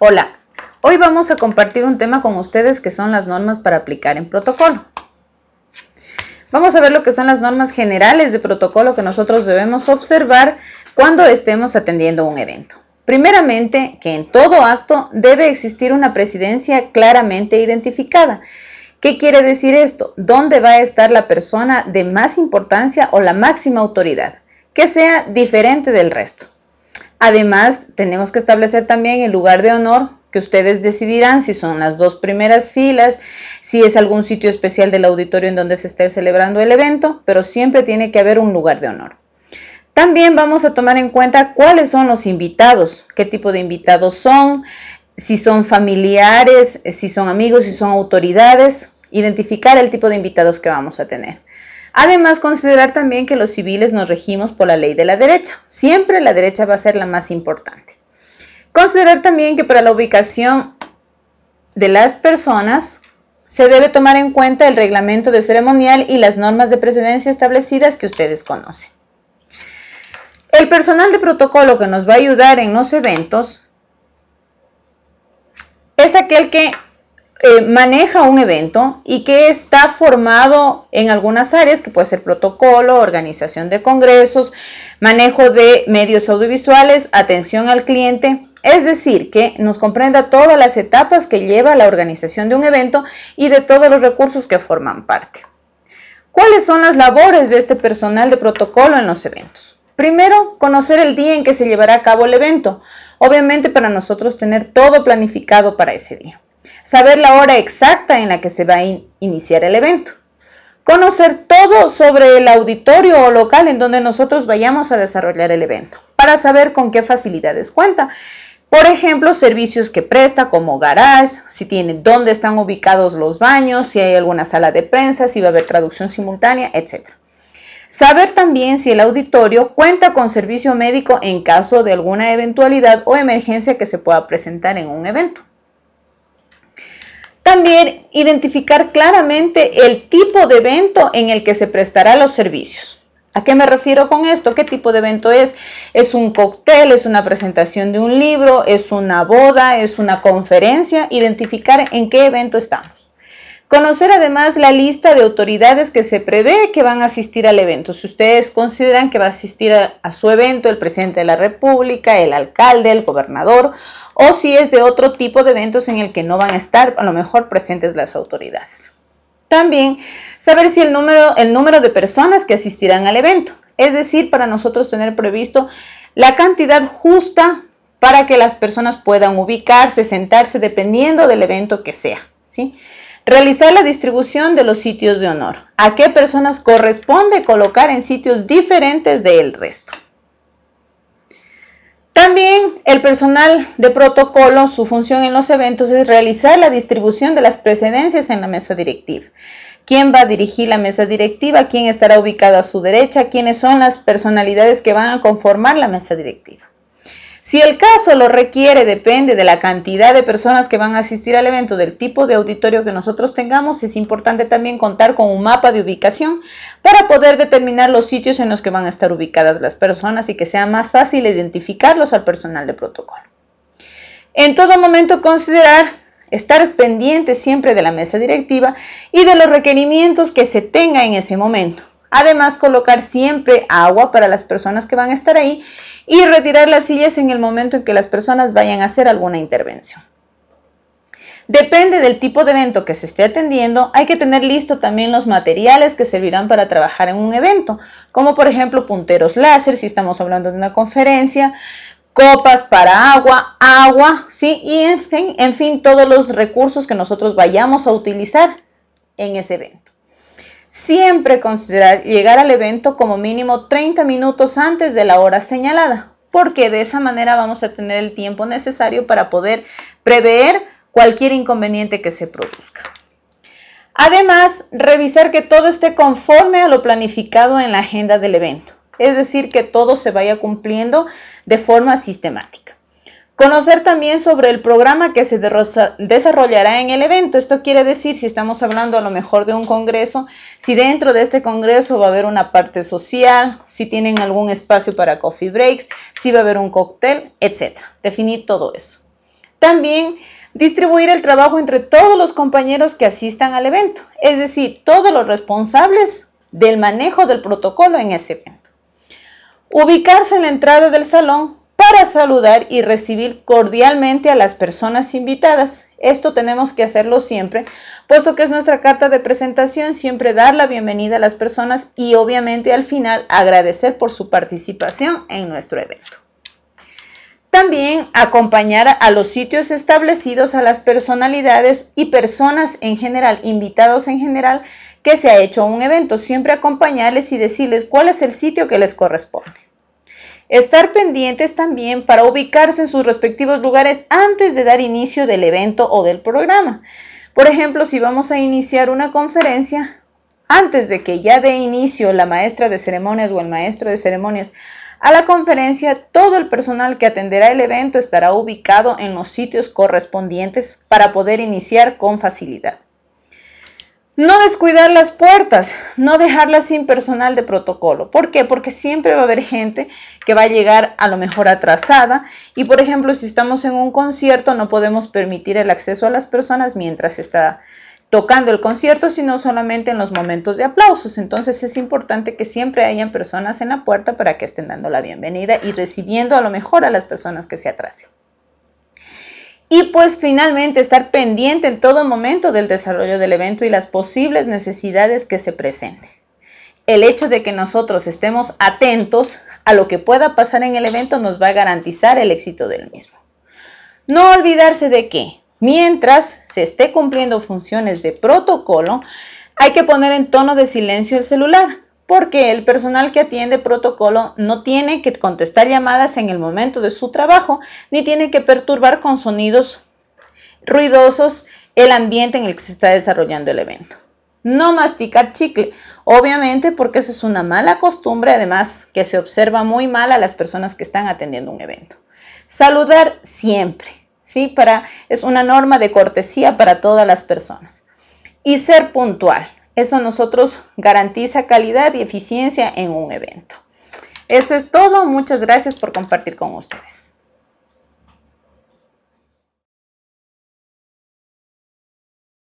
Hola, hoy vamos a compartir un tema con ustedes que son las normas para aplicar en protocolo. Vamos a ver lo que son las normas generales de protocolo que nosotros debemos observar cuando estemos atendiendo un evento. Primeramente, que en todo acto debe existir una presidencia claramente identificada. ¿Qué quiere decir esto? ¿Dónde va a estar la persona de más importancia o la máxima autoridad? Que sea diferente del resto. Además, tenemos que establecer también el lugar de honor que ustedes decidirán, si son las dos primeras filas, si es algún sitio especial del auditorio en donde se esté celebrando el evento, pero siempre tiene que haber un lugar de honor. También vamos a tomar en cuenta cuáles son los invitados, qué tipo de invitados son, si son familiares, si son amigos, si son autoridades, identificar el tipo de invitados que vamos a tener. Además, considerar también que los civiles nos regimos por la ley de la derecha. Siempre la derecha va a ser la más importante. Considerar también que para la ubicación de las personas se debe tomar en cuenta el reglamento de ceremonial y las normas de precedencia establecidas que ustedes conocen. El personal de protocolo que nos va a ayudar en los eventos es aquel que maneja un evento y que está formado en algunas áreas que puede ser protocolo, organización de congresos, manejo de medios audiovisuales, atención al cliente, es decir, que nos comprenda todas las etapas que lleva la organización de un evento y de todos los recursos que forman parte. ¿Cuáles son las labores de este personal de protocolo en los eventos? Primero, conocer el día en que se llevará a cabo el evento, obviamente para nosotros tener todo planificado para ese día. Saber la hora exacta en la que se va a iniciar el evento. Conocer todo sobre el auditorio o local en donde nosotros vayamos a desarrollar el evento, para saber con qué facilidades cuenta. Por ejemplo, servicios que presta como garage, si tiene dónde están ubicados los baños, si hay alguna sala de prensa, si va a haber traducción simultánea, etc. Saber también si el auditorio cuenta con servicio médico en caso de alguna eventualidad o emergencia que se pueda presentar en un evento. También identificar claramente el tipo de evento en el que se prestará los servicios. ¿A qué me refiero con esto? ¿Qué tipo de evento es? ¿Es un cóctel? ¿Es una presentación de un libro? ¿Es una boda? ¿Es una conferencia? Identificar en qué evento estamos. Conocer además la lista de autoridades que se prevé que van a asistir al evento. Si ustedes consideran que va a asistir a su evento el presidente de la República, el alcalde, el gobernador, o si es de otro tipo de eventos en el que no van a estar a lo mejor presentes las autoridades. También saber si el número de personas que asistirán al evento, es decir, para nosotros tener previsto la cantidad justa para que las personas puedan ubicarse, sentarse, dependiendo del evento que sea, ¿sí? Realizar la distribución de los sitios de honor, a qué personas corresponde colocar en sitios diferentes del resto. También el personal de protocolo, su función en los eventos es realizar la distribución de las precedencias en la mesa directiva. ¿Quién va a dirigir la mesa directiva? ¿Quién estará ubicado a su derecha? ¿Quiénes son las personalidades que van a conformar la mesa directiva? Si el caso lo requiere, depende de la cantidad de personas que van a asistir al evento, del tipo de auditorio que nosotros tengamos, es importante también contar con un mapa de ubicación para poder determinar los sitios en los que van a estar ubicadas las personas y que sea más fácil identificarlos al personal de protocolo. En todo momento considerar estar pendiente siempre de la mesa directiva y de los requerimientos que se tenga en ese momento. Además, colocar siempre agua para las personas que van a estar ahí y retirar las sillas en el momento en que las personas vayan a hacer alguna intervención. Depende del tipo de evento que se esté atendiendo, hay que tener listo también los materiales que servirán para trabajar en un evento, como por ejemplo punteros láser, si estamos hablando de una conferencia, copas para agua, ¿sí? Y en fin, todos los recursos que nosotros vayamos a utilizar en ese evento. Siempre considerar llegar al evento como mínimo 30 minutos antes de la hora señalada, porque de esa manera vamos a tener el tiempo necesario para poder prever cualquier inconveniente que se produzca. Además, revisar que todo esté conforme a lo planificado en la agenda del evento, es decir, que todo se vaya cumpliendo de forma sistemática. Conocer también sobre el programa que se desarrollará en el evento. Esto quiere decir, si estamos hablando a lo mejor de un congreso, si dentro de este congreso va a haber una parte social, si tienen algún espacio para coffee breaks, si va a haber un cóctel, etc. Definir todo eso. También distribuir el trabajo entre todos los compañeros que asistan al evento, es decir, todos los responsables del manejo del protocolo en ese evento. Ubicarse en la entrada del salón para saludar y recibir cordialmente a las personas invitadas. Esto tenemos que hacerlo siempre, puesto que es nuestra carta de presentación, siempre dar la bienvenida a las personas y obviamente al final agradecer por su participación en nuestro evento. También acompañar a los sitios establecidos a las personalidades y personas en general, invitados en general, que se ha hecho un evento. Siempre acompañarles y decirles cuál es el sitio que les corresponde. Estar pendientes también para ubicarse en sus respectivos lugares antes de dar inicio del evento o del programa. Por ejemplo, si vamos a iniciar una conferencia, antes de que ya dé inicio la maestra de ceremonias o el maestro de ceremonias a la conferencia, todo el personal que atenderá el evento estará ubicado en los sitios correspondientes para poder iniciar con facilidad. No descuidar las puertas, no dejarlas sin personal de protocolo. ¿Por qué? Porque siempre va a haber gente que va a llegar a lo mejor atrasada y, por ejemplo, si estamos en un concierto no podemos permitir el acceso a las personas mientras está tocando el concierto, sino solamente en los momentos de aplausos. Entonces es importante que siempre hayan personas en la puerta para que estén dando la bienvenida y recibiendo a lo mejor a las personas que se atrasen. Y pues finalmente estar pendiente en todo momento del desarrollo del evento y las posibles necesidades que se presenten. El hecho de que nosotros estemos atentos a lo que pueda pasar en el evento nos va a garantizar el éxito del mismo. No olvidarse de que mientras se esté cumpliendo funciones de protocolo, hay que poner en tono de silencio el celular, porque el personal que atiende protocolo no tiene que contestar llamadas en el momento de su trabajo, ni tiene que perturbar con sonidos ruidosos el ambiente en el que se está desarrollando el evento. No masticar chicle, obviamente, porque esa es una mala costumbre, además que se observa muy mal a las personas que están atendiendo un evento. Saludar siempre. ¿Sí? Es una norma de cortesía para todas las personas. Y ser puntual. Eso nosotros garantiza calidad y eficiencia en un evento. Eso es todo. Muchas gracias por compartir con ustedes.